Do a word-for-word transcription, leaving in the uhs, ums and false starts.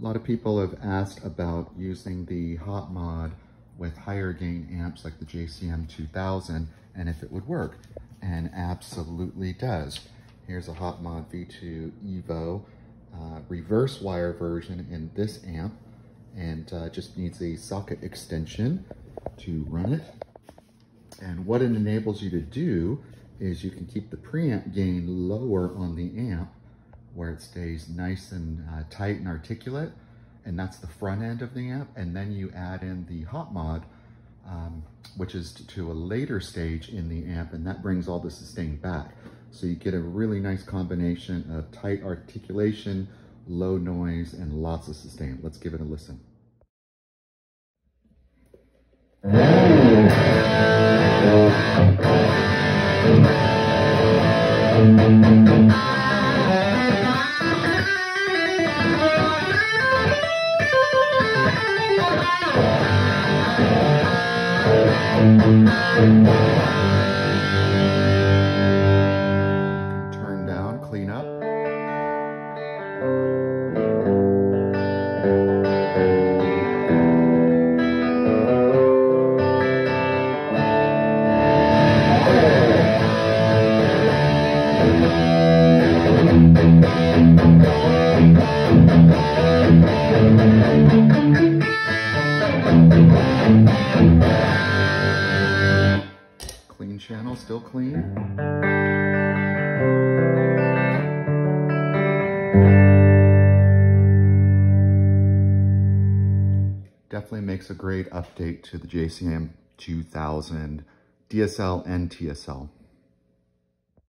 A lot of people have asked about using the Hot Mod with higher gain amps like the J C M two thousand and if it would work, and absolutely does. Here's a Hot Mod V two EVO uh, reverse wire version in this amp, and uh, just needs a socket extension to run it. And what it enables you to do is you can keep the preamp gain lower on the amp where it stays nice and uh, tight and articulate, and that's the front end of the amp. And then you add in the Hot Mod, um, which is to a later stage in the amp, and that brings all the sustain back. So you get a really nice combination of tight articulation, low noise, and lots of sustain. Let's give it a listen. Turn down, clean up. Clean channel, still clean. Definitely makes a great update to the J C M two thousand D S L and T S L.